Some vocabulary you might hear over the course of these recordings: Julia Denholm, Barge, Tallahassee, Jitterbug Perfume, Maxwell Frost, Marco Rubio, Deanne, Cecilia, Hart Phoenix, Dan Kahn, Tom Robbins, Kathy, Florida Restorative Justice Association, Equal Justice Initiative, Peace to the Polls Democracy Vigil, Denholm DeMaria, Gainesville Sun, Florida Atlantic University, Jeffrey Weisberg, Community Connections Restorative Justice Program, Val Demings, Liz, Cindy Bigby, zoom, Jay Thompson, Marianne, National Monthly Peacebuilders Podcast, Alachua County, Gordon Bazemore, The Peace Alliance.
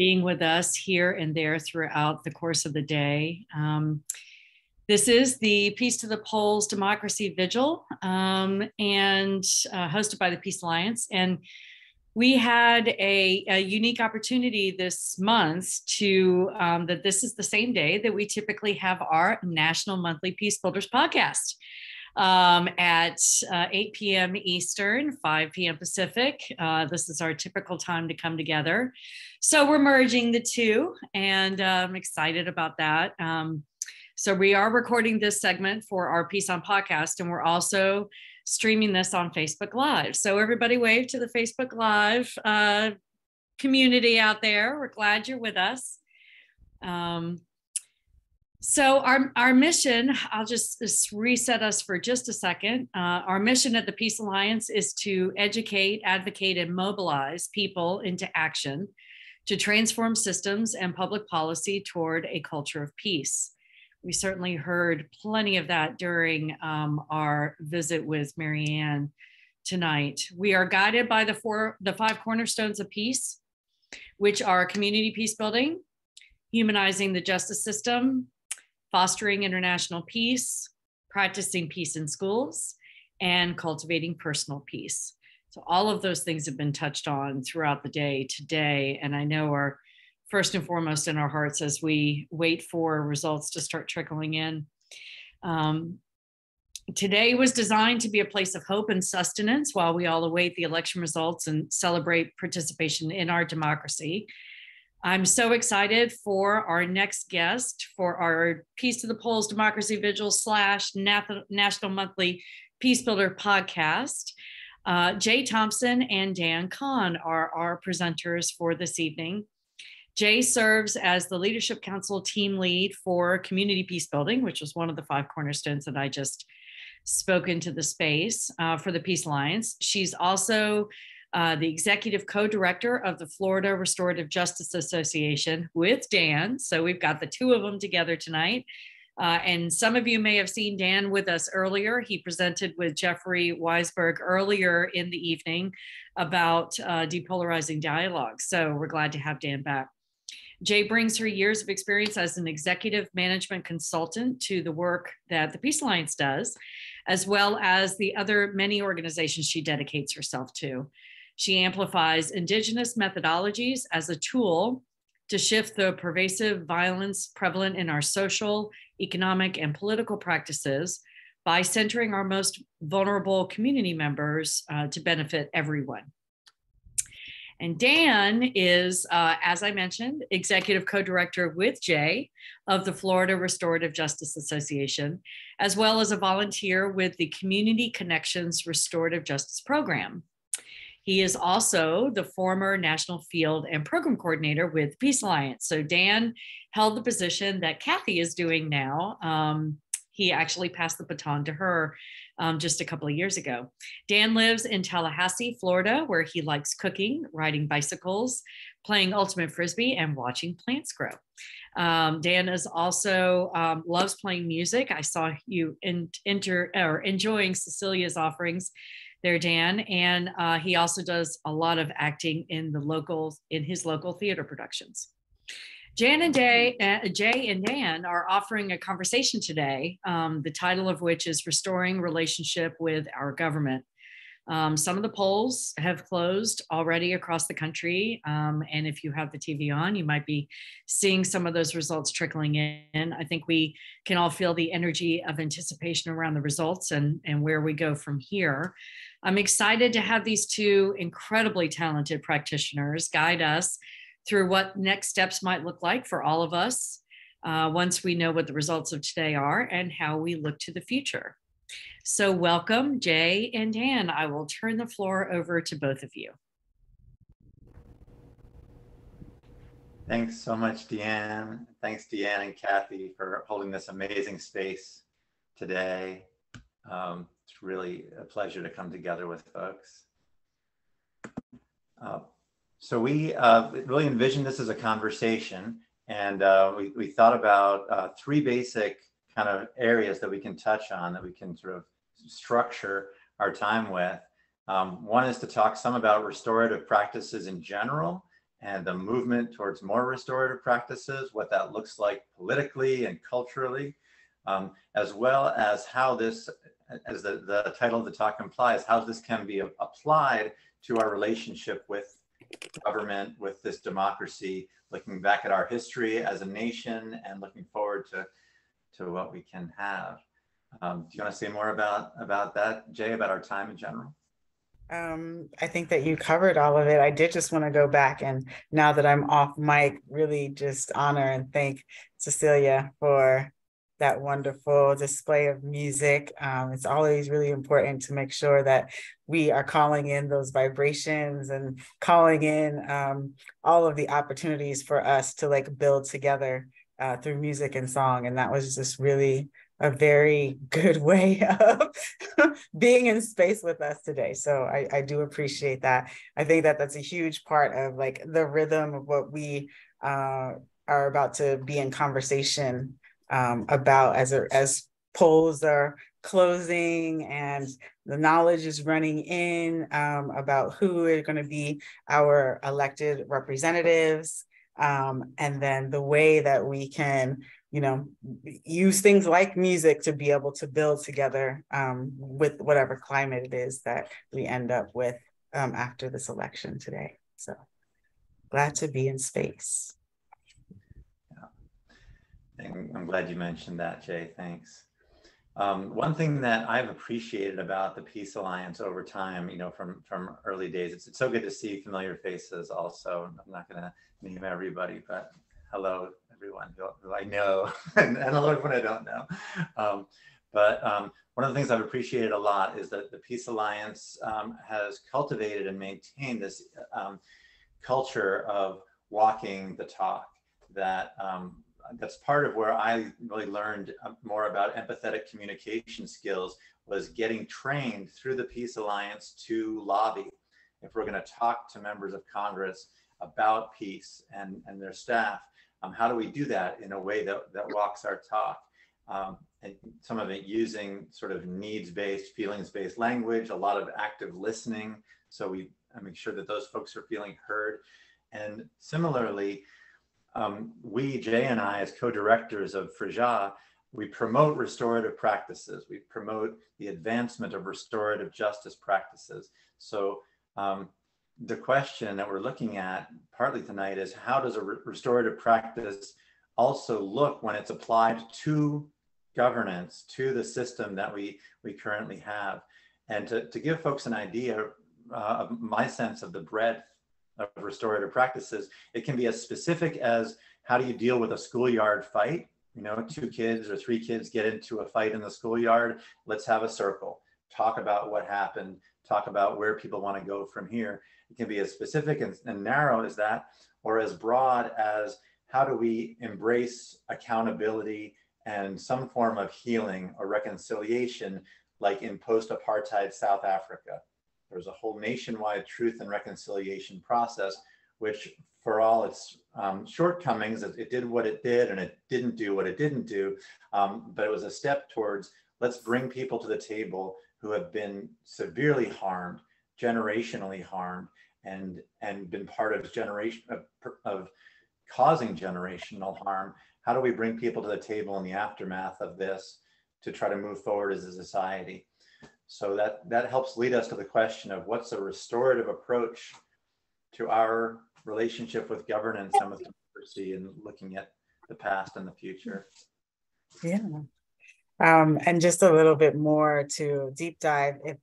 being with us here and there throughout the course of the day. This is the Peace to the Polls Democracy Vigil and hosted by the Peace Alliance. And we had a unique opportunity this month to, that this is the same day that we typically have our National Monthly Peace Builders podcast at 8 p.m. Eastern, 5 p.m. Pacific. This is our typical time to come together. So we're merging the two, and I'm excited about that. So we are recording this segment for our Peace On podcast, and we're also streaming this on Facebook Live. So everybody wave to the Facebook Live community out there. We're glad you're with us. So our mission, I'll just reset us for just a second. Our mission at the Peace Alliance is to educate, advocate, and mobilize people into action to transform systems and public policy toward a culture of peace. We certainly heard plenty of that during our visit with Marianne tonight. We are guided by the five cornerstones of peace, which are community peace building, humanizing the justice system, fostering international peace, practicing peace in schools, and cultivating personal peace. So all of those things have been touched on throughout the day today, and I know are first and foremost in our hearts as we wait for results to start trickling in. Today was designed to be a place of hope and sustenance while we all await the election results and celebrate participation in our democracy. I'm so excited for our next guest for our Peace to the Polls Democracy Vigil / National Monthly Peace Builder podcast. Jay Thompson and Dan Kahn are our presenters for this evening. Jay serves as the Leadership Council team lead for community peace building, which was one of the five cornerstones that I just spoke into the space for the Peace Alliance. She's also the executive co-director of the Florida Restorative Justice Association with Dan. So we've got the two of them together tonight. And some of you may have seen Dan with us earlier. He presented with Jeffrey Weisberg earlier in the evening about depolarizing dialogue. So we're glad to have Dan back. Jay brings her years of experience as an executive management consultant to the work that the Peace Alliance does, as well as the other many organizations she dedicates herself to. She amplifies indigenous methodologies as a tool to shift the pervasive violence prevalent in our social, economic, and political practices by centering our most vulnerable community members to benefit everyone. And Dan is, as I mentioned, executive co-director with Jay of the Florida Restorative Justice Association, as well as a volunteer with the Community Connections Restorative Justice Program. He is also the former National Field and Program Coordinator with Peace Alliance. So Dan held the position that Kathy is doing now. He actually passed the baton to her just a couple of years ago. Dan lives in Tallahassee, Florida, where he likes cooking, riding bicycles, playing ultimate Frisbee, and watching plants grow. Dan is also loves playing music. I saw you enjoying Cecilia's offerings there, Dan. And he also does a lot of acting in his local theater productions. Jay and Dan are offering a conversation today, the title of which is Restoring Relationship with Our Government. Some of the polls have closed already across the country, and if you have the TV on, you might be seeing some of those results trickling in. I think we can all feel the energy of anticipation around the results and where we go from here. I'm excited to have these two incredibly talented practitioners guide us through what next steps might look like for all of us once we know what the results of today are and how we look to the future. So welcome, Jay and Dan. I will turn the floor over to both of you. Thanks so much, Deanne. Thanks, Deanne and Kathy, for holding this amazing space today. It's really a pleasure to come together with folks. So we really envisioned this as a conversation, and we thought about three basic kind of areas that we can touch on, that we can sort of structure our time with. One is to talk some about restorative practices in general and the movement towards more restorative practices, what that looks like politically and culturally, as well as how this, as the title of the talk implies, how this can be applied to our relationship with government, with this democracy, looking back at our history as a nation and looking forward to what we can have. Do you want to say more about that, Jay, about our time in general? I think that you covered all of it. I did just want to go back and, now that I'm off mic, really just honor and thank Cecilia for that wonderful display of music. It's always really important to make sure that we are calling in those vibrations and calling in all of the opportunities for us to like build together through music and song. And that was just really a very good way of being in space with us today. So I do appreciate that. I think that that's a huge part of like the rhythm of what we are about to be in conversation about as polls are closing and the knowledge is running in about who are going to be our elected representatives, and then the way that we can, you know, use things like music to be able to build together with whatever climate it is that we end up with after this election today. So glad to be in space. Yeah. And I'm glad you mentioned that, Jay, thanks. One thing that I've appreciated about the Peace Alliance over time, you know, from early days, it's so good to see familiar faces also. I'm not gonna name everybody, but hello, everyone who I know and a lot of what I don't know. One of the things I've appreciated a lot is that the Peace Alliance has cultivated and maintained this culture of walking the talk. That that's part of where I really learned more about empathetic communication skills, was getting trained through the Peace Alliance to lobby. If we're going to talk to members of Congress about peace and their staff, how do we do that in a way that walks our talk? And some of it using sort of needs-based, feelings-based language, a lot of active listening. So we make sure that those folks are feeling heard. And similarly, we, Jay and I, as co-directors of FRJA, we promote restorative practices. We promote the advancement of restorative justice practices. So the question that we're looking at partly tonight is, how does a restorative practice also look when it's applied to governance, to the system that we currently have? And to give folks an idea of my sense of the breadth of restorative practices, it can be as specific as, how do you deal with a schoolyard fight? You know, 2 kids or 3 kids get into a fight in the schoolyard. Let's have a circle, talk about what happened, talk about where people want to go from here. It can be as specific and narrow as that, or as broad as, how do we embrace accountability and some form of healing or reconciliation, like in post-apartheid South Africa. There was a whole nationwide truth and reconciliation process, which for all its shortcomings, it did what it did and it didn't do what it didn't do, but it was a step towards, let's bring people to the table who have been severely harmed, generationally harmed, and been part of generation of causing generational harm. How do we bring people to the table in the aftermath of this to try to move forward as a society? So that helps lead us to the question of, what's a restorative approach to our relationship with governance and with democracy, and looking at the past and the future. Yeah. And just a little bit more to deep dive, if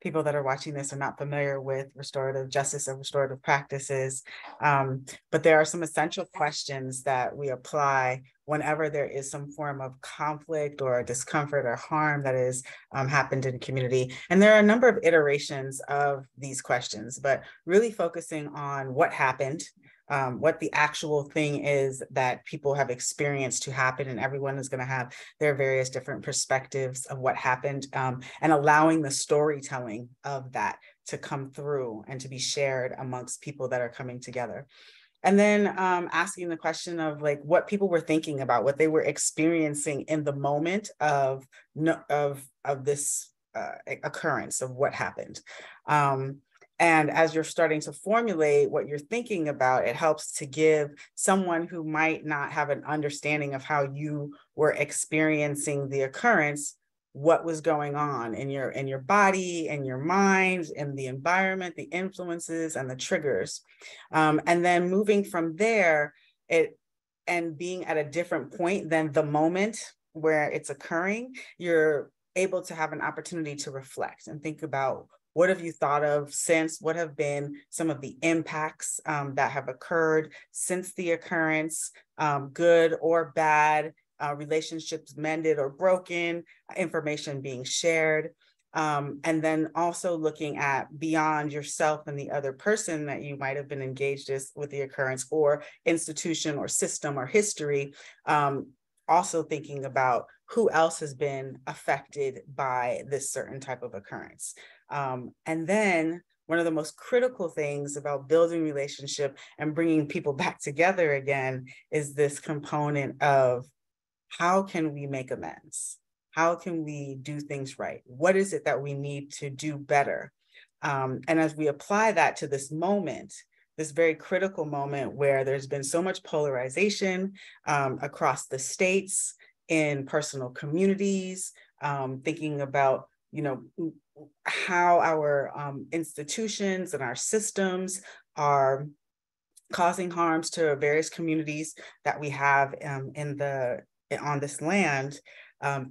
people that are watching this are not familiar with restorative justice and restorative practices, but there are some essential questions that we apply whenever there is some form of conflict or discomfort or harm that has happened in a community. And there are a number of iterations of these questions, but really focusing on what happened, what the actual thing is that people have experienced to happen, and everyone is going to have their various different perspectives of what happened, and allowing the storytelling of that to come through and to be shared amongst people that are coming together. And then asking the question of like what people were thinking about, what they were experiencing in the moment of this occurrence of what happened. And as you're starting to formulate what you're thinking about, it helps to give someone who might not have an understanding of how you were experiencing the occurrence, what was going on in your body, in your mind, in the environment, the influences, and the triggers. And then moving from there, and being at a different point than the moment where it's occurring, you're able to have an opportunity to reflect and think about, what have you thought of since? What have been some of the impacts that have occurred since the occurrence, good or bad, relationships mended or broken, information being shared, and then also looking at beyond yourself and the other person that you might have been engaged with the occurrence, or institution or system or history, also thinking about who else has been affected by this certain type of occurrence. And then one of the most critical things about building relationship and bringing people back together again is this component of, how can we make amends? How can we do things right? What is it that we need to do better? And as we apply that to this moment, this very critical moment where there's been so much polarization across the states, in personal communities, thinking about, you know, how our institutions and our systems are causing harms to various communities that we have on this land,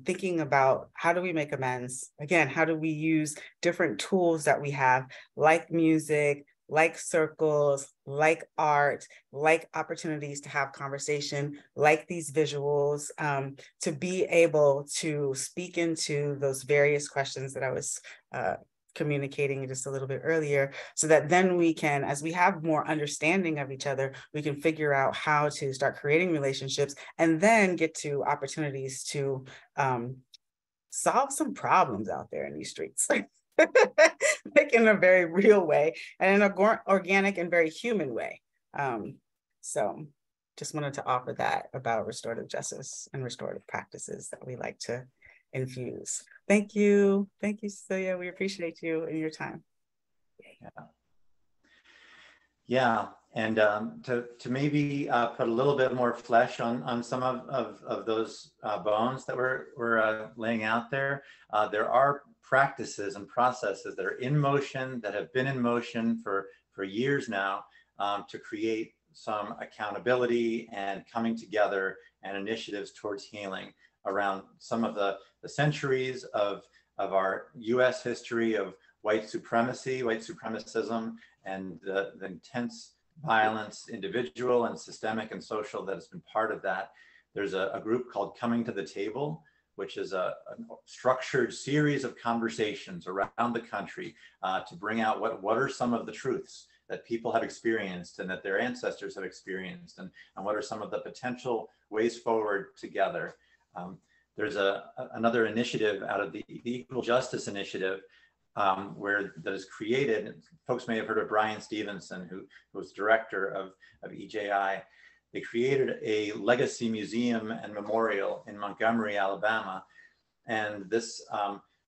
thinking about, how do we make amends? Again, how do we use different tools that we have, like music, like circles, like art, like opportunities to have conversation, like these visuals, to be able to speak into those various questions that I was communicating just a little bit earlier, so that then we can, as we have more understanding of each other, we can figure out how to start creating relationships and then get to opportunities to solve some problems out there in these streets. Like in a very real way and in an organic and very human way. So just wanted to offer that about restorative justice and restorative practices that we like to infuse. Thank you. Thank you, Cecilia. We appreciate you and your time. Yeah. And to maybe put a little bit more flesh on some of those bones that we're laying out there, there are practices and processes that are in motion, that have been in motion for years now, to create some accountability and coming together and initiatives towards healing around some of the centuries of our US history of white supremacy, white supremacism, and the intense violence, individual and systemic and social, that has been part of that. There's a group called Coming to the Table, which is a structured series of conversations around the country to bring out what are some of the truths that people have experienced and that their ancestors have experienced, and what are some of the potential ways forward together. There's another initiative out of the Equal Justice Initiative that is created. Folks may have heard of Brian Stevenson, who was director of EJI. They created a legacy museum and memorial in Montgomery, Alabama. And this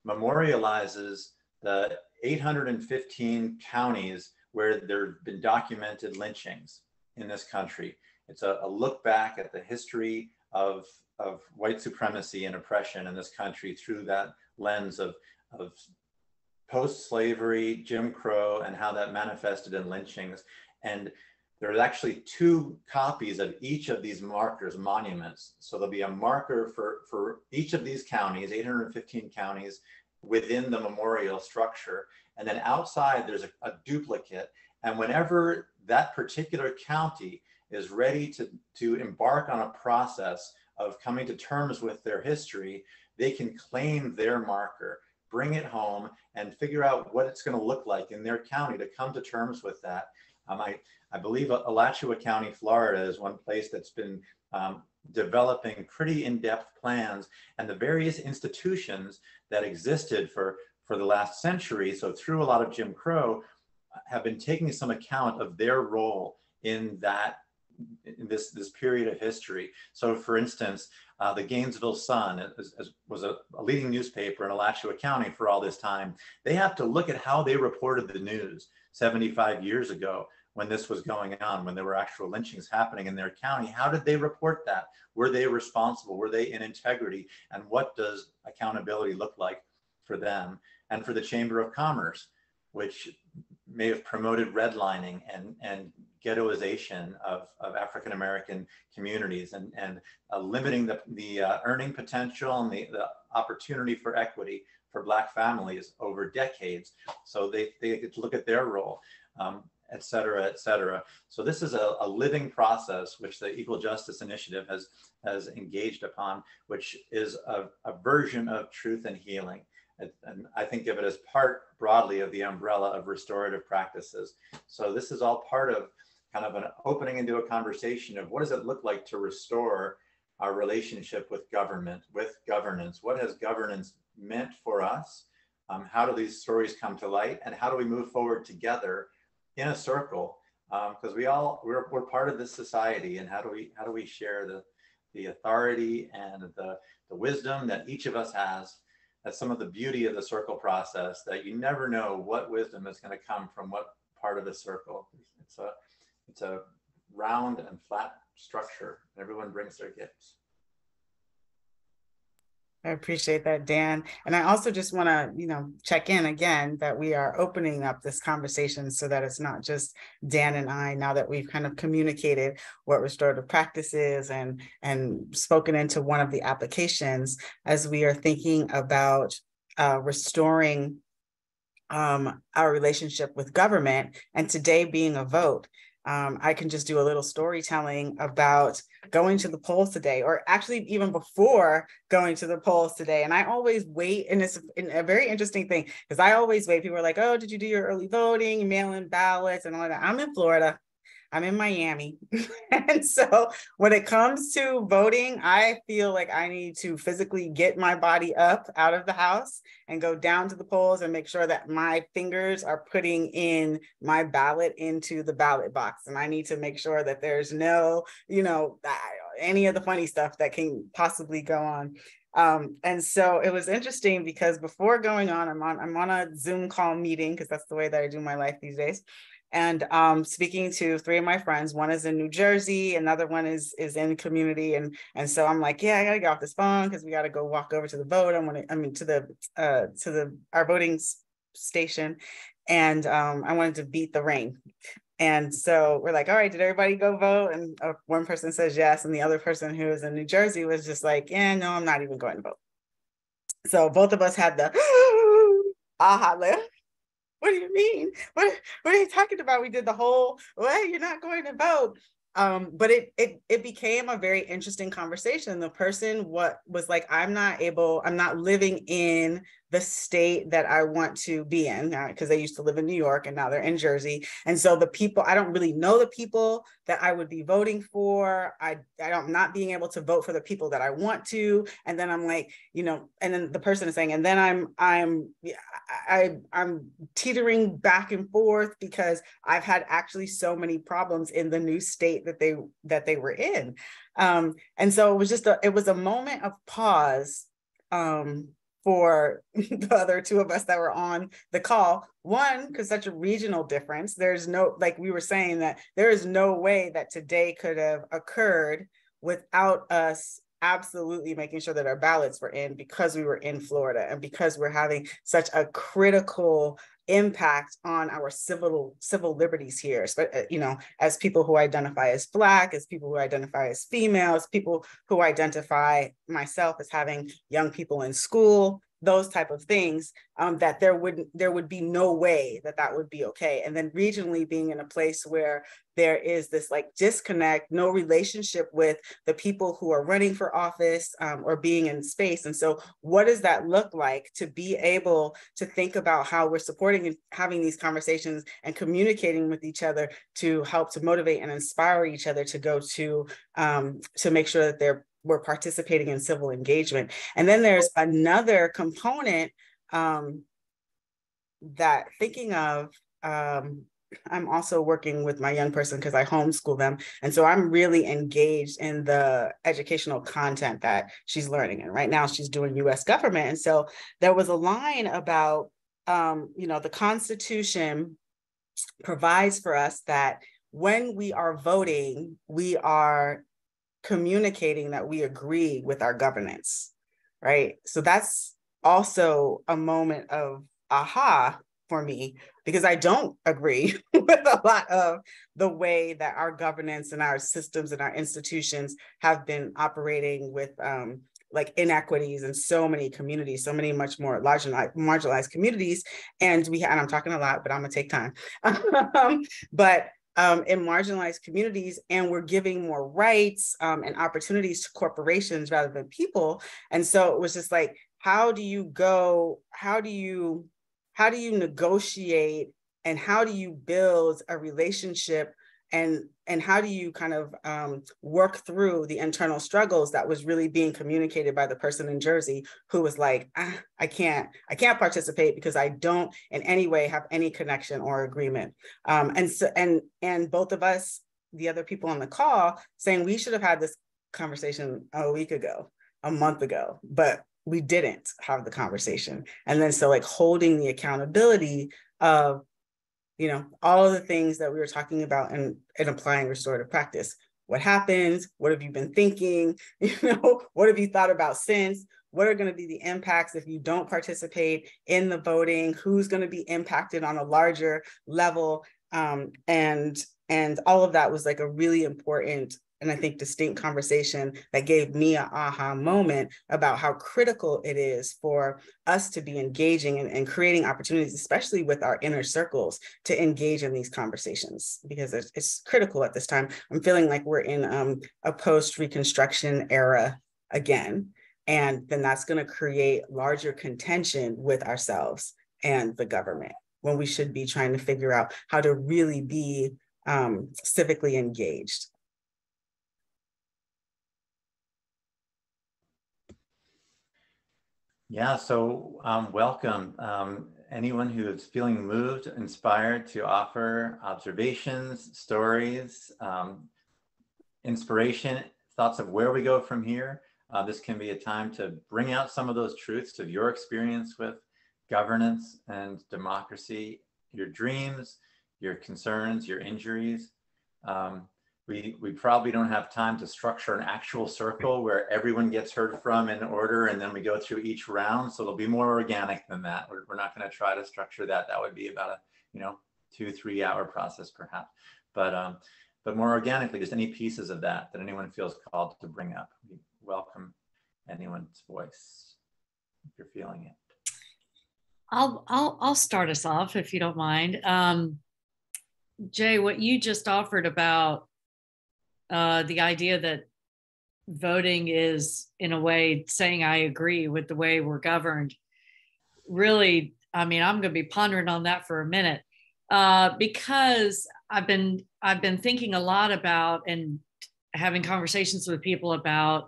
memorializes the 815 counties where there have been documented lynchings in this country. It's a look back at the history of white supremacy and oppression in this country through that lens of post-slavery, Jim Crow, and how that manifested in lynchings. And there's actually two copies of each of these markers, monuments. So there'll be a marker for each of these counties, 815 counties, within the memorial structure. And then outside, there's a duplicate. And whenever that particular county is ready to embark on a process of coming to terms with their history, they can claim their marker, bring it home, and figure out what it's going to look like in their county to come to terms with that. I believe Alachua County, Florida is one place that's been developing pretty in-depth plans, and the various institutions that existed for the last century, so through a lot of Jim Crow, have been taking some account of their role in that, in this period of history. So for instance, the Gainesville Sun was a leading newspaper in Alachua County for all this time. They have to look at how they reported the news. 75 years ago when this was going on, when there were actual lynchings happening in their county. How did they report that? Were they responsible? Were they in integrity? And what does accountability look like for them? And for the Chamber of Commerce, which may have promoted redlining and ghettoization of African-American communities and limiting the earning potential and the opportunity for equity for Black families over decades. So they get to look at their role, et cetera, et cetera. So this is a living process which the Equal Justice Initiative has engaged upon, which is a version of truth and healing. And I think of it as part broadly of the umbrella of restorative practices. So this is all part of kind of an opening into a conversation of what does it look like to restore our relationship with government, with governance? What has governance meant for us? How do these stories come to light? And how do we move forward together in a circle? Because we're part of this society, and how do we share the authority and the wisdom that each of us has? That's some of the beauty of the circle process, that you never know what wisdom is going to come from what part of the circle. It's a round and flat structure. Everyone brings their gifts. I appreciate that, Dan. And I also just want to, check in again that we are opening up this conversation so that it's not just Dan and I, now that we've kind of communicated what restorative practice is and spoken into one of the applications, as we are thinking about restoring our relationship with government, and today being a vote. I can just do a little storytelling about going to the polls today, or actually even before going to the polls today. And I always wait, and it's a very interesting thing, because I always wait. People are like, oh, did you do your early voting, mail-in ballots and all that? I'm in Florida. I'm in Miami. And so when it comes to voting, I feel like I need to physically get my body up out of the house and go down to the polls and make sure that my fingers are putting in my ballot into the ballot box. And I need to make sure that there's no, any of the funny stuff that can possibly go on. And so it was interesting, because before going on, I'm on a Zoom call meeting, because that's the way that I do my life these days. And speaking to three of my friends, one is in New Jersey, another one is in community. And so I'm like, yeah, I gotta get off this phone, because we gotta go walk over to the vote. I mean, to our voting station. And I wanted to beat the rain. And so we're like, all right, did everybody go vote? And one person says yes. And the other person, who is in New Jersey, was just like, yeah, no, I'm not even going to vote. So both of us had the aha lift. What do you mean? What are you talking about? We did the whole, well, you're not going to vote. But it became a very interesting conversation. The person was like, I'm not living in the state that I want to be in, because they used to live in New York and now they're in Jersey. And so the people, I don't really know the people that I would be voting for. I'm not being able to vote for the people that I want to. And then I'm like, and then the person is saying, and then I'm teetering back and forth, because I've had actually so many problems in the new state that they were in. And so it was just a moment of pause, for the other two of us that were on the call. One, because such a regional difference, there's no, like we were saying, that there is no way that today could have occurred without us absolutely making sure that our ballots were in, because we were in Florida and because we're having such a critical impact on our civil liberties here, as people who identify as Black, as people who identify as female, as people who identify, myself, as having young people in school, those type of things, that there would be no way that would be okay. And then regionally being in a place where there is this disconnect, no relationship with the people who are running for office, or being in space. And so what does that look like, to be able to think about how we're supporting and having these conversations and communicating with each other to help to motivate and inspire each other to go to make sure that we're participating in civil engagement. And then there's another component that, thinking of, I'm also working with my young person, because I homeschool them. And so I'm really engaged in the educational content that she's learning. And right now she's doing US government. And so there was a line about, the Constitution provides for us that when we are voting, we are communicating that we agree with our governance, right? So that's also a moment of aha for me, because I don't agree with a lot of the way that our governance and our systems and our institutions have been operating with like inequities in so many communities, so many much more large and marginalized communities. And I'm talking a lot, but I'm gonna take time. But in marginalized communities, and we're giving more rights and opportunities to corporations rather than people. And so it was just like, how do you negotiate, and how do you build a relationship, and how do you kind of work through the internal struggles that was really being communicated by the person in Jersey who was like, I can't participate because I don't in any way have any connection or agreement. And both of us, the other people on the call, saying we should have had this conversation a week ago, a month ago, but we didn't have the conversation. And then so like holding the accountability of, you know, all of the things that we were talking about and applying restorative practice. What happens? What have you been thinking? You know, what have you thought about since? What are going to be the impacts if you don't participate in the voting? Who's going to be impacted on a larger level? And all of that was like a really important and I think distinct conversation that gave me an aha moment about how critical it is for us to be engaging and creating opportunities, especially with our inner circles, to engage in these conversations, because it's critical at this time. I'm feeling like we're in a post-Reconstruction era again, and then that's going to create larger contention with ourselves and the government when we should be trying to figure out how to really be civically engaged. Yeah, so welcome. Anyone who is feeling moved, inspired to offer observations, stories, inspiration, thoughts of where we go from here. This can be a time to bring out some of those truths of your experience with governance and democracy, your dreams, your concerns, your injuries. We probably don't have time to structure an actual circle where everyone gets heard from in order and then we go through each round. So it'll be more organic than that. We're not going to try to structure that. That would be about a, you know, 2-3 hour process perhaps. But more organically, just any pieces of that that anyone feels called to bring up. We welcome anyone's voice if you're feeling it. I'll start us off if you don't mind. Jay, what you just offered about the idea that voting is, in a way, saying I agree with the way we're governed. Really, I mean, I'm going to be pondering on that for a minute because I've been thinking a lot about and having conversations with people about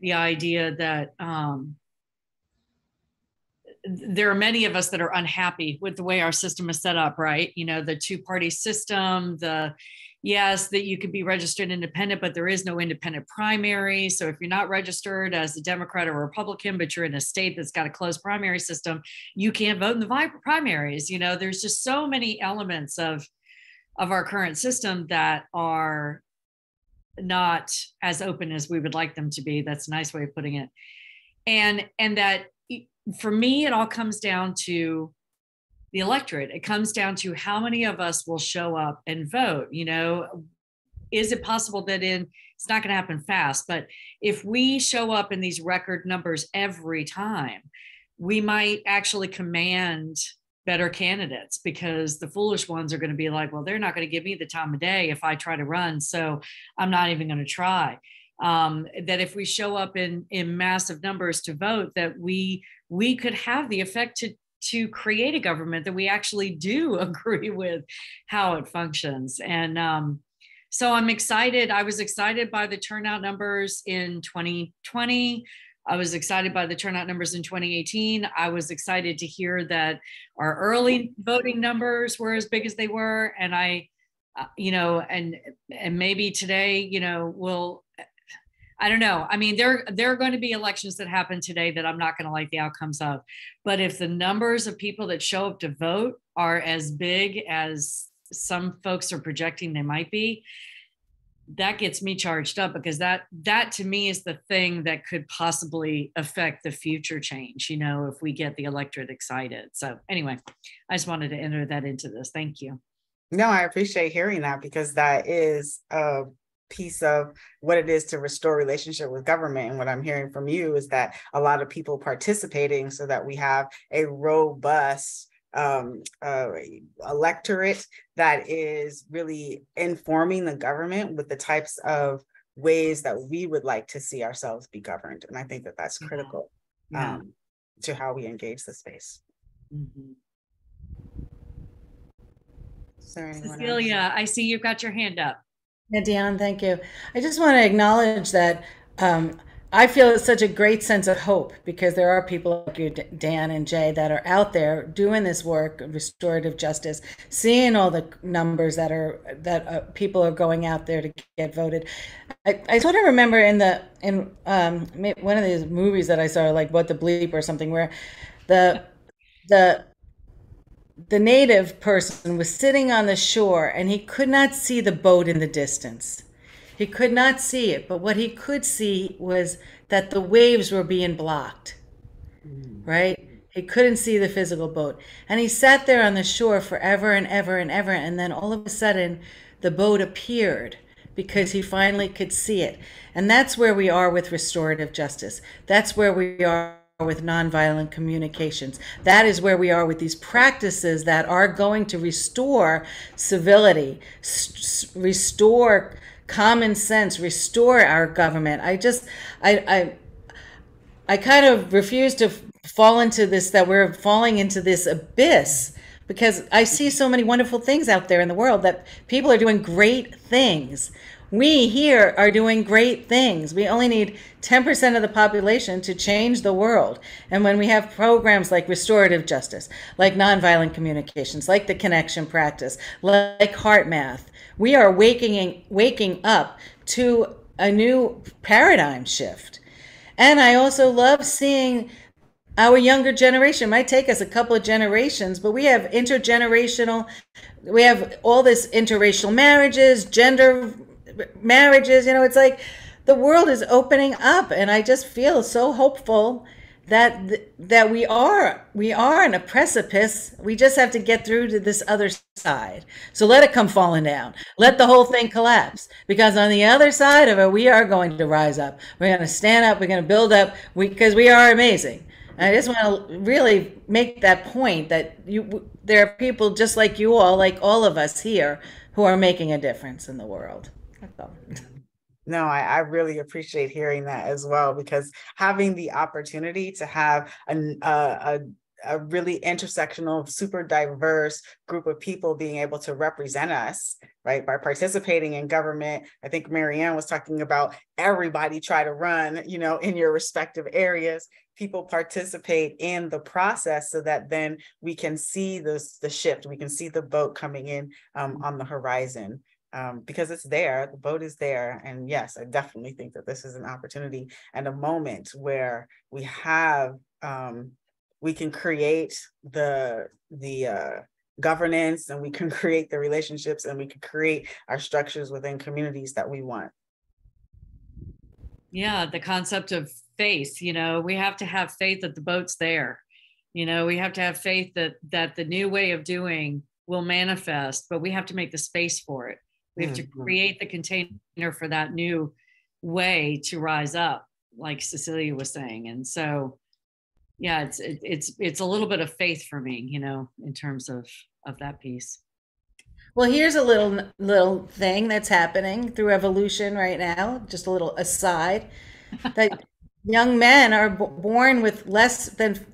the idea that there are many of us that are unhappy with the way our system is set up, right? You know, the two-party system, yes, that you could be registered independent, but there is no independent primary. So if you're not registered as a Democrat or Republican, but you're in a state that's got a closed primary system, you can't vote in the primaries. You know, there's just so many elements of our current system that are not as open as we would like them to be. That's a nice way of putting it. And that for me, it all comes down to the electorate. It comes down to how many of us will show up and vote. You know, is it possible that it's not going to happen fast, but if we show up in these record numbers every time, we might actually command better candidates, because the foolish ones are going to be like, well, they're not going to give me the time of day if I try to run, so I'm not even going to try. That if we show up in massive numbers to vote, that we could have the effect to create a government that we actually do agree with how it functions. And so I'm excited. I was excited by the turnout numbers in 2020. I was excited by the turnout numbers in 2018. I was excited to hear that our early voting numbers were as big as they were. And I maybe today, you know, I don't know. I mean, there are going to be elections that happen today that I'm not going to like the outcomes of. But if the numbers of people that show up to vote are as big as some folks are projecting they might be, that gets me charged up, because that to me is the thing that could possibly affect the future change, you know, if we get the electorate excited. So anyway, I just wanted to enter that into this. Thank you. No, I appreciate hearing that, because that is a piece of what it is to restore relationship with government. And what I'm hearing from you is that a lot of people participating so that we have a robust electorate that is really informing the government with the types of ways that we would like to see ourselves be governed. And I think that that's critical to how we engage the space. Mm-hmm. Cecilia, I see you've got your hand up. Yeah, Deanne, thank you. I just want to acknowledge that I feel such a great sense of hope, because there are people like you, Dan and Jay, that are out there doing this work of restorative justice, seeing all the numbers that people are going out there to get voted. I sort of remember in one of these movies that I saw, like What the Bleep or something, where the native person was sitting on the shore and he could not see the boat in the distance. He could not see it, but what he could see was that the waves were being blocked, right? He couldn't see the physical boat. And he sat there on the shore forever and ever and ever. And then all of a sudden the boat appeared, because he finally could see it. And that's where we are with restorative justice. That's where we are with nonviolent communications. That is where we are with these practices that are going to restore civility, restore common sense, restore our government. I kind of refuse to fall into this, that we're falling into this abyss, because I see so many wonderful things out there in the world, that people are doing great things. We here are doing great things. We only need 10% of the population to change the world. And when we have programs like restorative justice, like nonviolent communications, like the connection practice, like heart math, we are waking up to a new paradigm shift. And I also love seeing our younger generation. It might take us a couple of generations, but we have intergenerational, we have all this interracial marriages, gender marriages, you know, it's like the world is opening up, and I just feel so hopeful that we are on a precipice. We just have to get through to this other side. So let it come falling down. Let the whole thing collapse, because on the other side of it, we are going to rise up. We're going to stand up. We're going to build up, because we are amazing. And I just want to really make that point, that there are people just like you all, like all of us here, who are making a difference in the world. No, I really appreciate hearing that as well, because having the opportunity to have a really intersectional, super diverse group of people being able to represent us, right? By participating in government. I think Marianne was talking about everybody try to run, you know, in your respective areas. People participate in the process so that then we can see the shift. We can see the boat coming in on the horizon. Because it's there, the boat is there. And yes, I definitely think that this is an opportunity and a moment where we have, we can create the governance, and we can create the relationships, and we can create our structures within communities that we want. Yeah, the concept of faith, you know, we have to have faith that the boat's there. You know, we have to have faith that the new way of doing will manifest, but we have to make the space for it. We have to create the container for that new way to rise up, like Cecilia was saying. And so, yeah, it's a little bit of faith for me, you know, in terms of that piece. Well, here's a little thing that's happening through evolution right now, just a little aside, that young men are born with less than,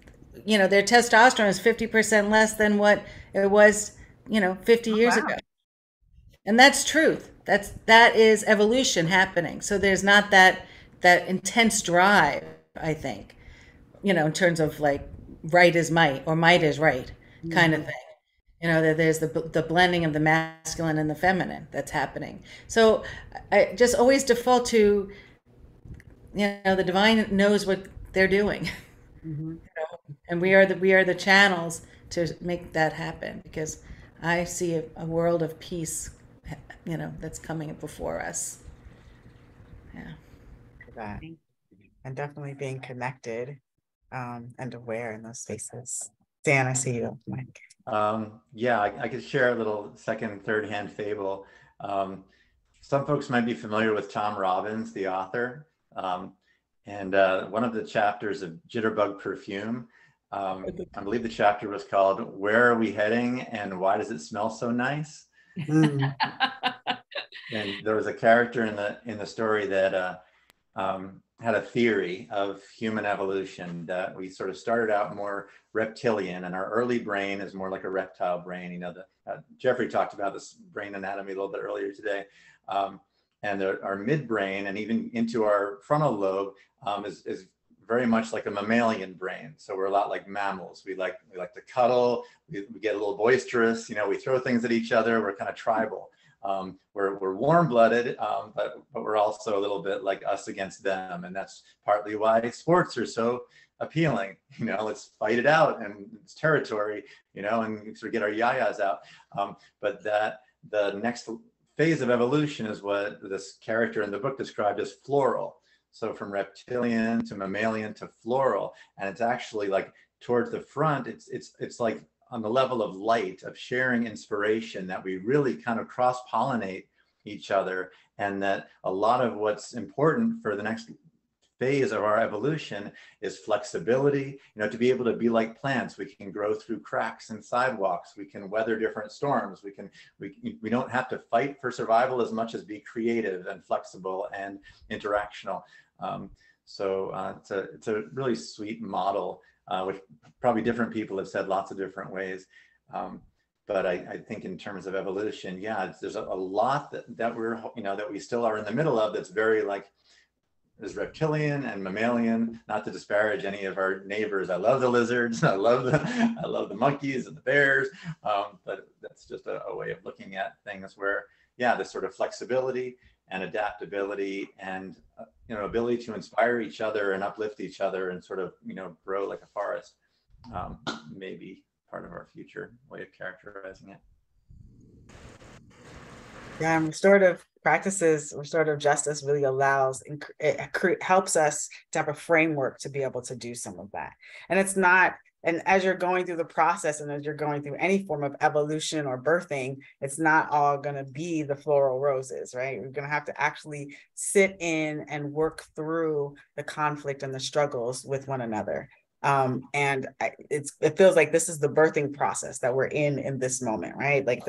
you know, their testosterone is 50% less than what it was, you know, 50 years ago. And that's truth. That is evolution happening. So there's not that intense drive, I think, you know, in terms of like right is might or might is right kind of thing. You know, that there's the blending of the masculine and the feminine that's happening. So I just always default to, you know, the divine knows what they're doing. Mm-hmm. You know, and we are the channels to make that happen, because I see a world of peace, you know, that's coming before us. Yeah. That. And definitely being connected and aware in those spaces. Dan, I see you, Mike. Yeah, I could share a little second and third hand fable. Some folks might be familiar with Tom Robbins, the author, and one of the chapters of Jitterbug Perfume, I believe the chapter was called "Where Are We Heading and Why Does It Smell So Nice?" And there was a character in the story that had a theory of human evolution, that we sort of started out more reptilian, and our early brain is more like a reptile brain. You know, Jeffrey talked about this brain anatomy a little bit earlier today. And our midbrain and even into our frontal lobe is very much like a mammalian brain. So we're a lot like mammals. We like to cuddle, we get a little boisterous, you know, we throw things at each other, we're kind of tribal. We're warm-blooded, but we're also a little bit like us against them, and that's partly why sports are so appealing. You know, let's fight it out, and it's territory, you know, and sort of get our yayas out. But that the next phase of evolution is what this character in the book described as floral. So from reptilian to mammalian to floral, and it's actually like towards the front. It's like on the level of light, of sharing inspiration, that we really kind of cross-pollinate each other, and that a lot of what's important for the next phase of our evolution is flexibility, you know, to be able to be like plants. We can grow through cracks in sidewalks, we can weather different storms, we don't have to fight for survival as much as be creative and flexible and interactional. So it's a really sweet model, which probably different people have said lots of different ways. But I think in terms of evolution, yeah, there's a lot that we're, you know, that we still are in the middle of, that's very like, there's reptilian and mammalian, not to disparage any of our neighbors. I love the lizards, I love the monkeys and the bears, but that's just a way of looking at things where, yeah, this sort of flexibility and adaptability and, you know, ability to inspire each other and uplift each other and sort of, you know, grow like a forest, maybe part of our future way of characterizing it. Yeah, and restorative practices, restorative justice really allows, it helps us to have a framework to be able to do some of that. And it's not, and as you're going through the process and as you're going through any form of evolution or birthing, it's not all going to be the floral roses, right? You're going to have to actually sit in and work through the conflict and the struggles with one another. And it feels like this is the birthing process that we're in this moment, right? Like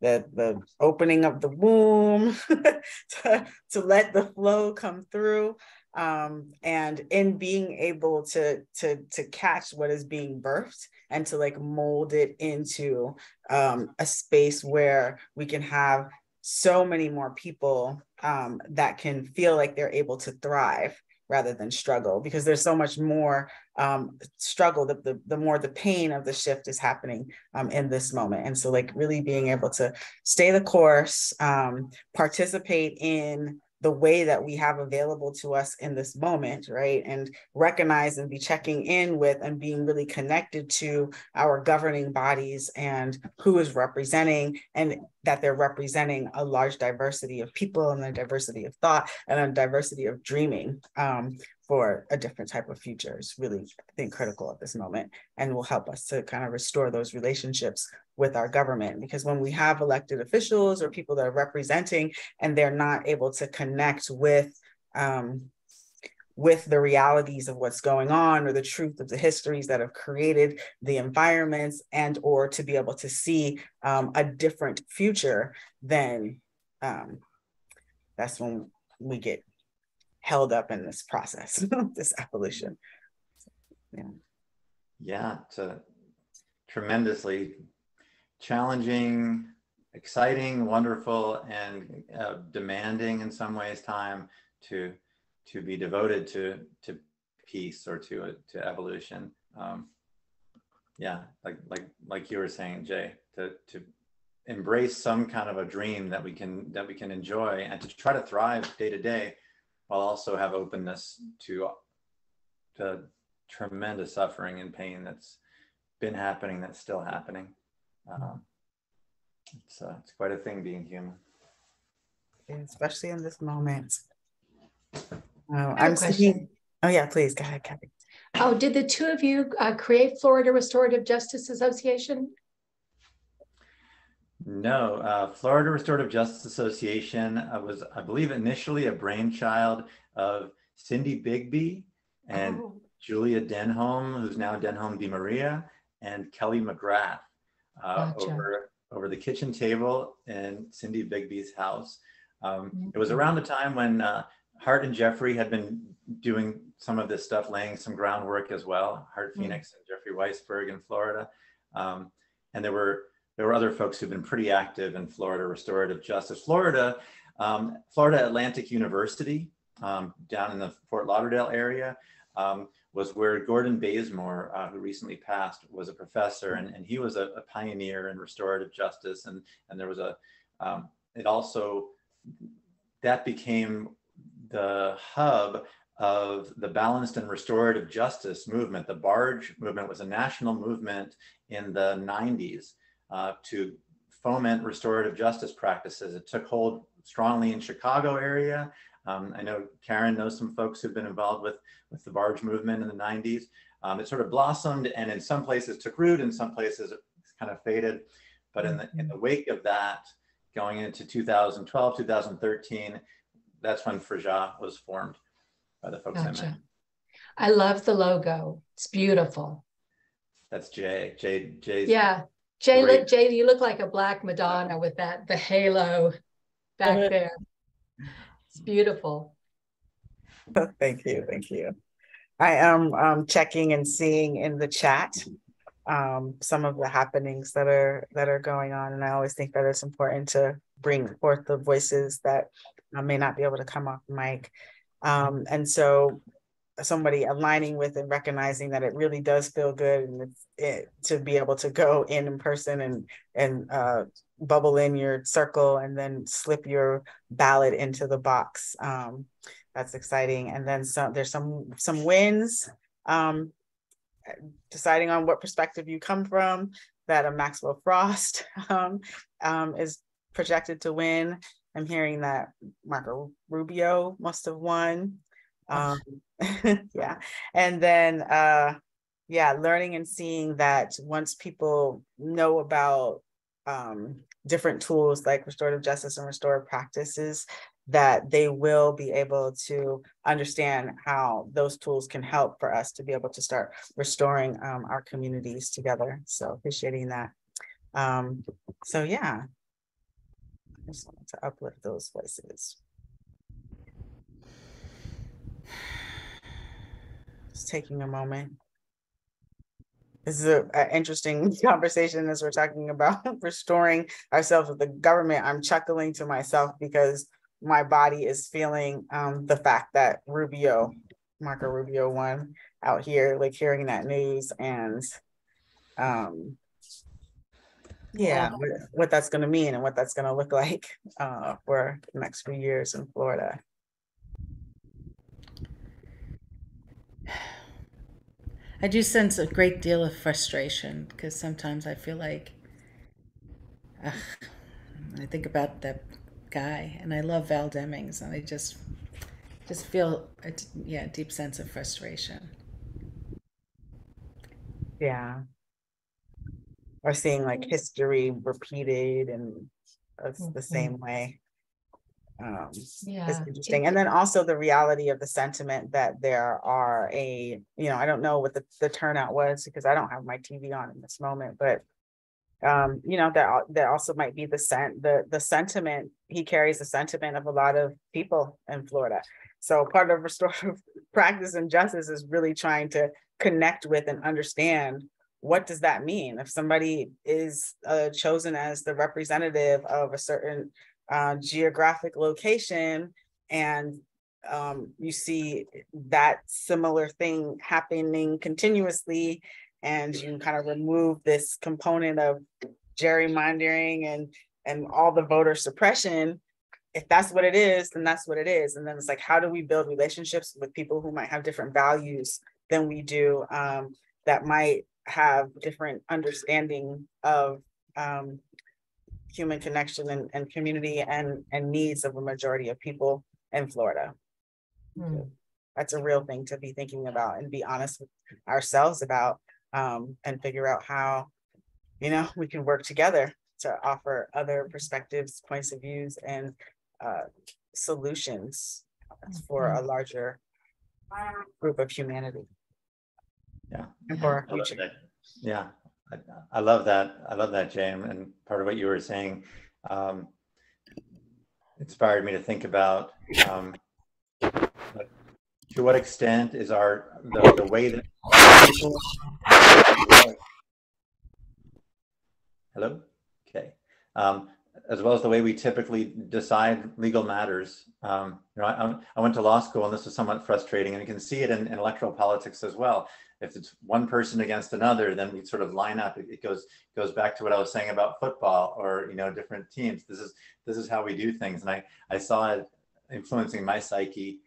the opening of the womb to let the flow come through. And in being able to catch what is being birthed and to like mold it into a space where we can have so many more people that can feel like they're able to thrive rather than struggle, because there's so much more struggle, the more the pain of the shift is happening in this moment. And so like really being able to stay the course, participate in the way that we have available to us in this moment, right? And recognize and be checking in with and being really connected to our governing bodies and who is representing, and that they're representing a large diversity of people and a diversity of thought and a diversity of dreaming for a different type of future is really, I think, critical at this moment, and will help us to kind of restore those relationships with our government. Because when we have elected officials or people that are representing and they're not able to connect with the realities of what's going on or the truth of the histories that have created the environments, and or to be able to see a different future, then that's when we get held up in this process, this evolution. Yeah, yeah, it's a tremendously challenging, exciting, wonderful, and demanding in some ways time to be devoted to peace or to evolution. Yeah, like you were saying, Jay, to embrace some kind of a dream that we can enjoy, and to try to thrive day to day, while also have openness to tremendous suffering and pain that's been happening, that's still happening. It's quite a thing being human. Especially in this moment. I'm seeing, oh yeah, please go ahead, Kathy. Oh, did the two of you create Florida Restorative Justice Association? No, Florida Restorative Justice Association was, I believe, initially a brainchild of Cindy Bigby and Julia Denholm, who's now Denholm DeMaria, and Kelly McGrath over the kitchen table in Cindy Bigby's house. It was around the time when Hart and Jeffrey had been doing some of this stuff, laying some groundwork as well. Hart Phoenix and Jeffrey Weisberg in Florida, and there were other folks who've been pretty active in Florida Restorative Justice. Florida Atlantic University down in the Fort Lauderdale area was where Gordon Bazemore, who recently passed, was a professor, and he was a pioneer in restorative justice, and there was a it also that became the hub of the balanced and restorative justice movement. The Barge movement was a national movement in the 90s to foment restorative justice practices. It took hold strongly in Chicago area. I know Karen knows some folks who've been involved with the Barge movement in the 90s. It sort of blossomed and in some places took root, in some places it kind of faded. But in the wake of that, going into 2012, 2013, that's when FRJA was formed by the folks I met. I love the logo. It's beautiful. That's Jay. Jay, you look like a black Madonna with that, the halo back there. It's beautiful. Oh, thank you. Thank you. I am checking and seeing in the chat some of the happenings that are going on. And I always think that it's important to bring forth the voices that may not be able to come off mic. And so somebody aligning with and recognizing that it really does feel good and to be able to go in person and bubble in your circle and then slip your ballot into the box. That's exciting. And then there's some wins, deciding on what perspective you come from, that a Maxwell Frost is projected to win. I'm hearing that Marco Rubio must have won. Yeah. And then, learning and seeing that once people know about different tools like restorative justice and restorative practices, that they will be able to understand how those tools can help for us to be able to start restoring our communities together. So appreciating that. So yeah. I just wanted to uplift those voices. Just taking a moment. This is an interesting conversation as we're talking about restoring ourselves with the government. I'm chuckling to myself because my body is feeling the fact that Marco Rubio won out here, like hearing that news and what that's going to mean and what that's going to look like for the next few years in Florida. I do sense a great deal of frustration because sometimes I feel like I think about that guy, and I love Val Demings, and I just feel a deep sense of frustration. Yeah. Or seeing like history repeated and the same way. It's interesting. And then also the reality of the sentiment that there are I don't know what the turnout was because I don't have my TV on in this moment, but there also might be the sentiment. He carries the sentiment of a lot of people in Florida. So part of restorative practice and justice is really trying to connect with and understand what does that mean if somebody is chosen as the representative of a certain geographic location, and you see that similar thing happening continuously, and you kind of remove this component of gerrymandering and all the voter suppression. If that's what it is, then that's what it is. And then it's like, how do we build relationships with people who might have different values than we do, that might have different understanding of human connection and community and needs of a majority of people in Florida. Mm. That's a real thing to be thinking about and be honest with ourselves about, and figure out how, you know, we can work together to offer other perspectives, points of views, and solutions for a larger group of humanity. Yeah. And for our future. Yeah. I love that. I love that, Jay. And part of what you were saying inspired me to think about to what extent is our the way that people hello? Okay. As well as the way we typically decide legal matters. You know, I went to law school, and this was somewhat frustrating, and you can see it in electoral politics as well. If it's one person against another, then we sort of line up. It goes back to what I was saying about football, or, you know, different teams. This is how we do things, and I saw it influencing my psyche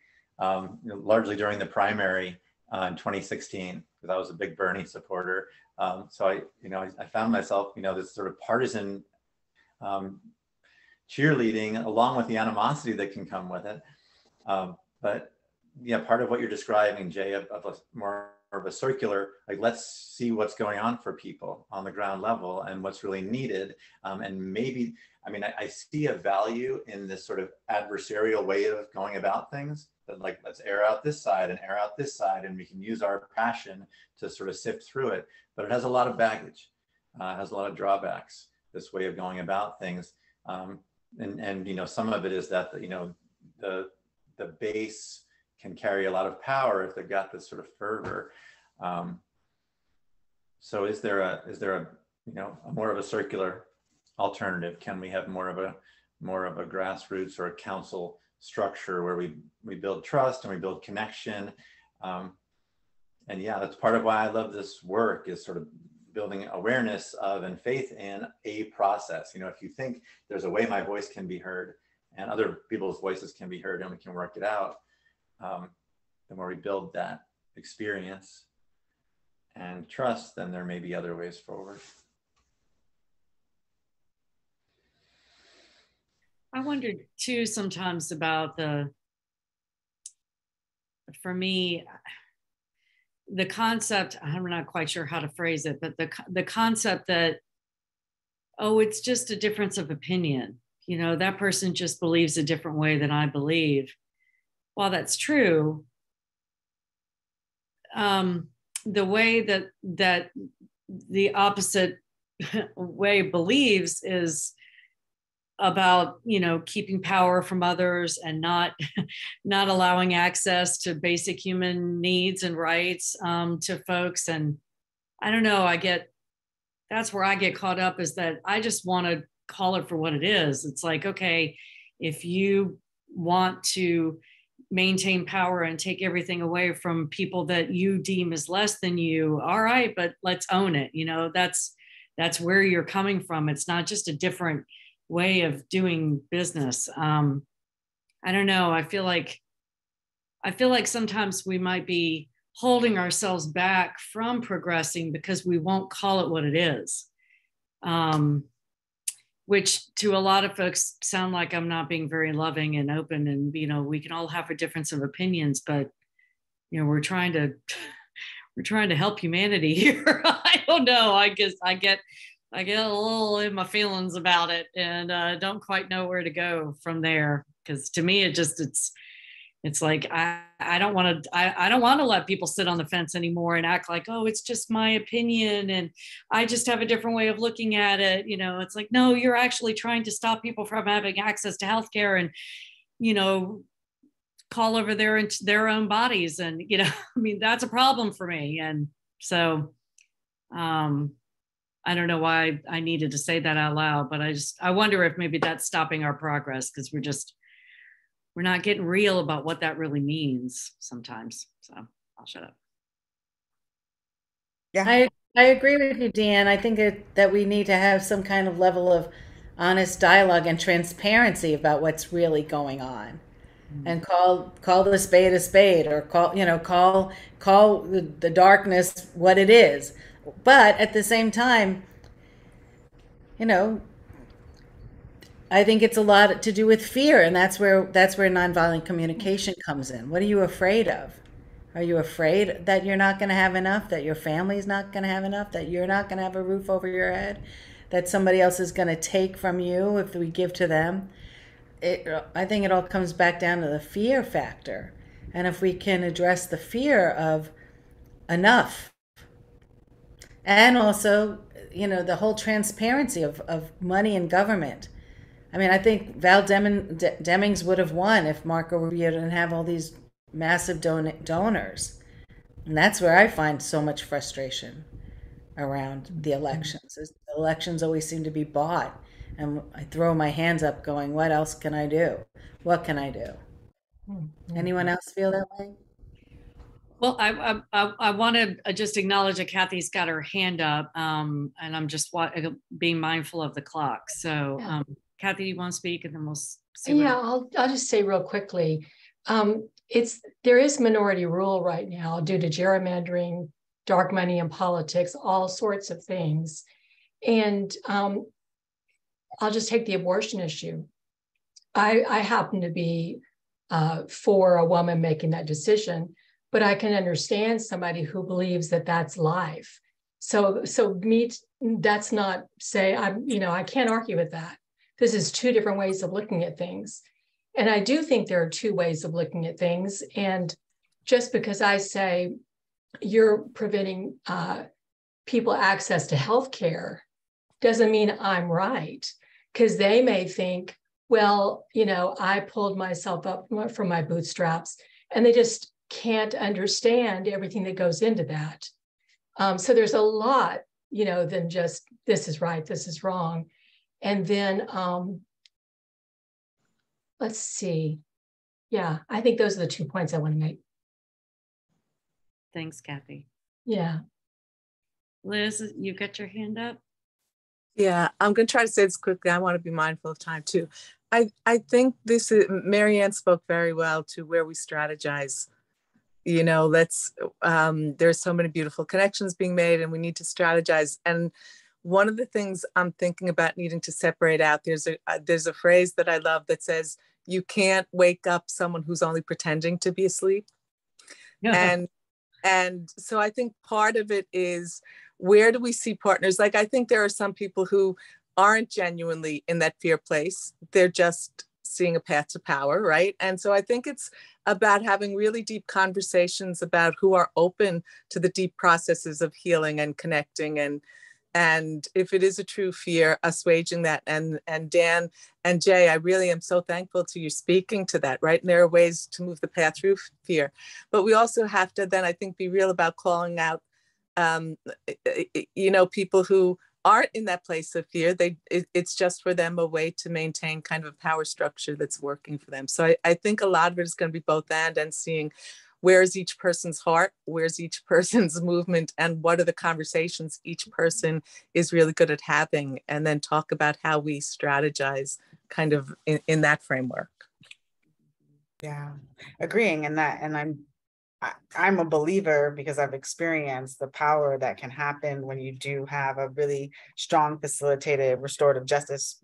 you know, largely during the primary in 2016, because I was a big Bernie supporter. So I found myself, you know, this sort of partisan cheerleading, along with the animosity that can come with it. But yeah, part of what you're describing, Jay, of a more circular, like, let's see what's going on for people on the ground level and what's really needed. And maybe, I mean, I see a value in this sort of adversarial way of going about things, that, like, let's air out this side and air out this side, and we can use our passion to sort of sift through it. But it has a lot of baggage, it has a lot of drawbacks, this way of going about things. And you know, some of it is that, you know, the base can carry a lot of power if they've got this sort of fervor. So is there a you know, a more of a circular alternative? Can we have more of a grassroots or a council structure where we build trust and we build connection? And yeah, that's part of why I love this work, is sort of building awareness of and faith in a process. You know, if you think there's a way my voice can be heard and other people's voices can be heard and we can work it out, the more we build that experience and trust, then there may be other ways forward. I wondered too sometimes about for me, the concept, I'm not quite sure how to phrase it, but the concept that, oh, it's just a difference of opinion. You know, that person just believes a different way than I believe. While that's true, the way that the opposite way believes is about, you know, keeping power from others and not allowing access to basic human needs and rights to folks. And I don't know, that's where I get caught up, is that I just want to call it for what it is. It's like, okay, if you want to maintain power and take everything away from people that you deem as less than you, all right, but let's own it. You know, that's where you're coming from. It's not just a different way of doing business. I don't know. I feel like sometimes we might be holding ourselves back from progressing because we won't call it what it is, which to a lot of folks sound like I'm not being very loving and open. And, you know, we can all have a difference of opinions, but, you know, we're trying to help humanity here. I don't know. I guess I get a little in my feelings about it and don't quite know where to go from there. Because to me, it's like, I don't want to let people sit on the fence anymore and act like, oh, it's just my opinion and I just have a different way of looking at it. You know, it's like, no, you're actually trying to stop people from having access to healthcare and, you know, call over their own bodies. And, you know, I mean, that's a problem for me. And so, I don't know why I needed to say that out loud, but I wonder if maybe that's stopping our progress because we're not getting real about what that really means sometimes. So I'll shut up. Yeah, I agree with you, Deanne. I think that we need to have some kind of level of honest dialogue and transparency about what's really going on. Mm-hmm. And call the spade a spade, or call the darkness what it is. But at the same time, you know, I think it's a lot to do with fear, and that's where nonviolent communication comes in. What are you afraid of? Are you afraid that you're not going to have enough, that your family's not going to have enough, that you're not going to have a roof over your head, that somebody else is going to take from you if we give to them? I think it all comes back down to the fear factor. And if we can address the fear of enough, and also, you know, the whole transparency of money in government. I mean, I think Val Demings would have won if Marco Rubio didn't have all these massive donors. And that's where I find so much frustration around the elections. The elections always seem to be bought. And I throw my hands up going, what else can I do? What can I do? Anyone else feel that way? Well, I want to just acknowledge that Kathy's got her hand up, and I'm just being mindful of the clock. So Kathy, do you want to speak, and then we'll see? Yeah, I'll just say real quickly, there is minority rule right now due to gerrymandering, dark money in politics, all sorts of things. And I'll just take the abortion issue. I happen to be for a woman making that decision, but I can understand somebody who believes that that's life. So that's not say, I can't argue with that. This is two different ways of looking at things. And I do think there are two ways of looking at things. And just because I say you're preventing people access to healthcare doesn't mean I'm right, because they may think, well, you know, I pulled myself up from my bootstraps, and they just can't understand everything that goes into that. So there's a lot, you know, than just this is right, this is wrong. And then let's see. Yeah, I think those are the two points I want to make. Thanks, Kathy. Yeah. Liz, you got your hand up? Yeah, I'm going to try to say this quickly. I want to be mindful of time too. I think this is, Marianne spoke very well to where we strategize. You know, there's so many beautiful connections being made, and we need to strategize. And one of the things I'm thinking about needing to separate out, there's a phrase that I love that says, you can't wake up someone who's only pretending to be asleep. Yeah. And so I think part of it is, where do we see partners? Like, I think there are some people who aren't genuinely in that fear place. They're just seeing a path to power, right? And so I think it's about having really deep conversations about who are open to the deep processes of healing and connecting, and if it is a true fear, assuaging that. And Dan and Jay, I really am so thankful to you speaking to that, right? And there are ways to move the path through fear. But we also have to then, I think, be real about calling out you know, people who aren't in that place of fear. It's just for them a way to maintain kind of a power structure that's working for them. So I think a lot of it is going to be both and seeing where's each person's heart, where's each person's movement, and what are the conversations each person is really good at having, and then talk about how we strategize kind of in that framework. Yeah, agreeing in that. And I'm a believer, because I've experienced the power that can happen when you do have a really strong facilitated restorative justice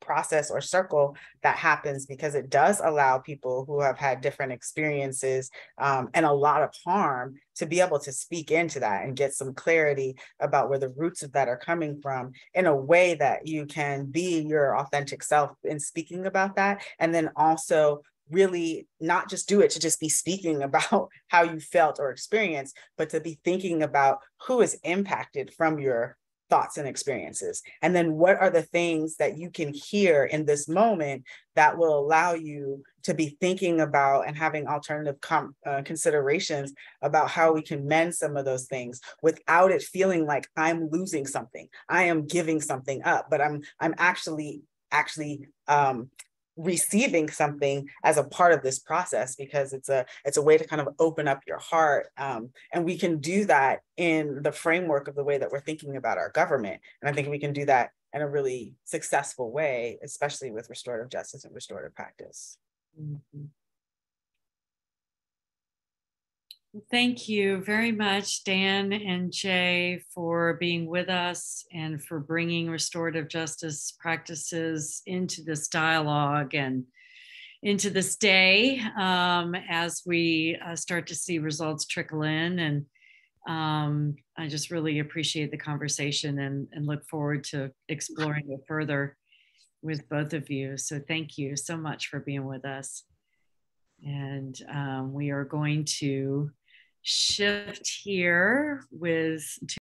process or circle that happens, because it does allow people who have had different experiences and a lot of harm to be able to speak into that and get some clarity about where the roots of that are coming from, in a way that you can be your authentic self in speaking about that. And then also really not just do it to just be speaking about how you felt or experienced, but to be thinking about who is impacted from your thoughts and experiences. And then what are the things that you can hear in this moment that will allow you to be thinking about and having alternative considerations about how we can mend some of those things without it feeling like I'm losing something, I am giving something up, but I'm actually receiving something as a part of this process, because it's a way to kind of open up your heart, and we can do that in the framework of the way that we're thinking about our government. And I think we can do that in a really successful way, especially with restorative justice and restorative practice. Mm-hmm. Thank you very much, Dan and Jay, for being with us and for bringing restorative justice practices into this dialogue and into this day as we start to see results trickle in. And I just really appreciate the conversation and look forward to exploring it further with both of you. So thank you so much for being with us. And we are going to shift here with